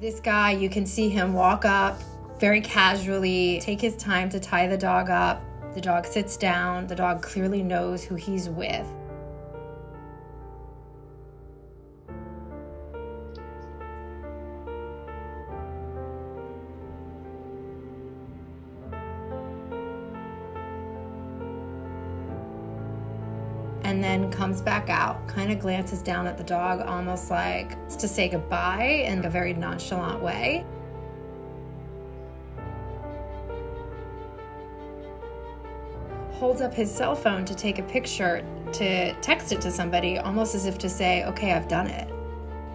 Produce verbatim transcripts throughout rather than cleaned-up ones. This guy, you can see him walk up very casually, take his time to tie the dog up. The dog sits down. The dog clearly knows who he's with. And then comes back out, kind of glances down at the dog, almost like to say goodbye in a very nonchalant way. Holds up his cell phone to take a picture, to text it to somebody, almost as if to say, okay, I've done it.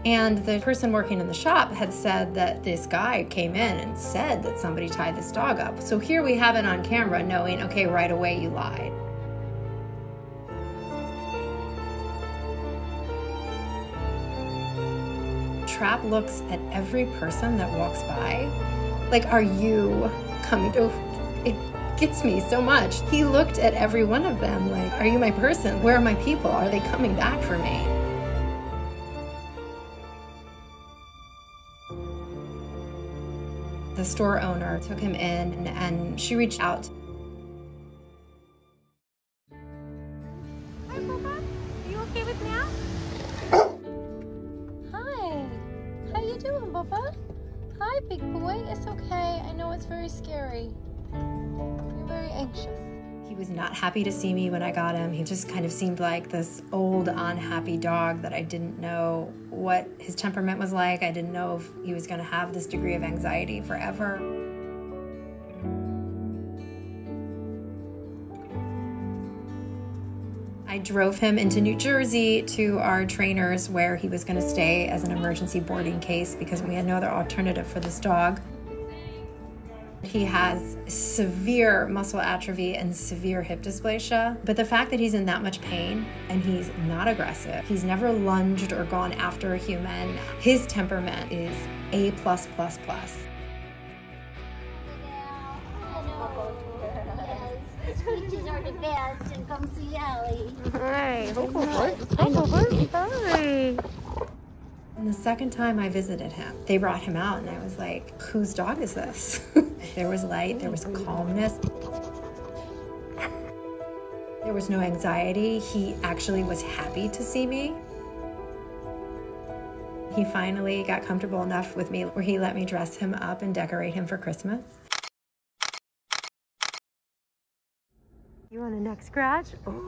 And the person working in the shop had said that this guy came in and said that somebody tied this dog up. So here we have it on camera knowing, okay, right away you lied. Trap looks at every person that walks by like, are you coming to? It gets me so much. He looked at every one of them like, are you my person? Where are my people? Are they coming back for me? The store owner took him in and she reached out. Hi, Papa. Are you okay with meow? How you doing, Bubba? Hi, big boy. It's okay. I know it's very scary. You're very anxious. He was not happy to see me when I got him. He just kind of seemed like this old, unhappy dog that I didn't know what his temperament was like. I didn't know if he was going to have this degree of anxiety forever. I drove him into New Jersey to our trainers where he was going to stay as an emergency boarding case because we had no other alternative for this dog. He has severe muscle atrophy and severe hip dysplasia, but the fact that he's in that much pain and he's not aggressive, he's never lunged or gone after a human, his temperament is A plus plus plus. Peaches are the best, and come see Ellie. Hi. Hi. And the second time I visited him, they brought him out, and I was like, whose dog is this? There was light, there was calmness. There was no anxiety. He actually was happy to see me. He finally got comfortable enough with me where he let me dress him up and decorate him for Christmas. You want a neck scratch? Oh,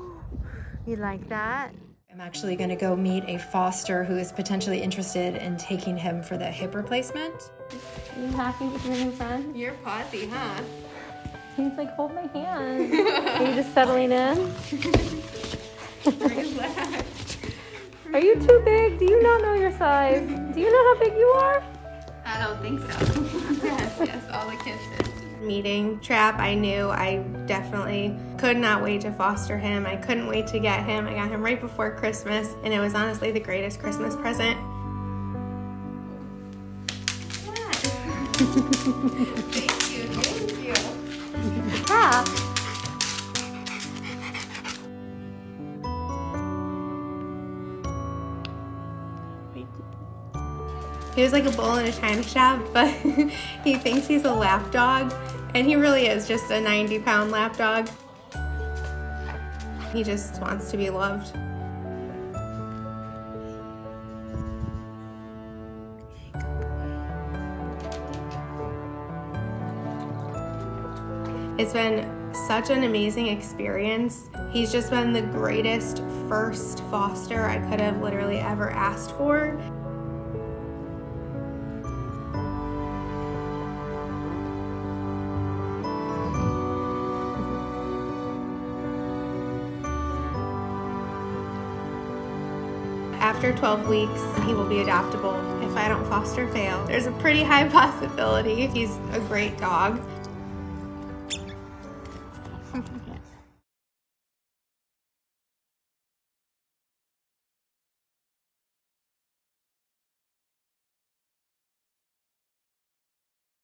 you like that? I'm actually going to go meet a foster who is potentially interested in taking him for the hip replacement. Are you happy with your new friend? You're Pawsy, huh? He's like, hold my hand. Are you just settling in? Relax. Are you too big? Do you not know your size? Do you know how big you are? I don't think so. Yes, yes, all the kisses. Meeting Trap, I knew I definitely could not wait to foster him. I couldn't wait to get him. I got him right before Christmas, and it was honestly the greatest Christmas present. Yeah. Thank you, thank you. Trap. He was like a bull in a china shop, but he thinks he's a lap dog, and he really is just a ninety pound lap dog. He just wants to be loved. It's been such an amazing experience. He's just been the greatest first foster I could have literally ever asked for. After twelve weeks, he will be adoptable. If I don't foster fail, there's a pretty high possibility. He's a great dog.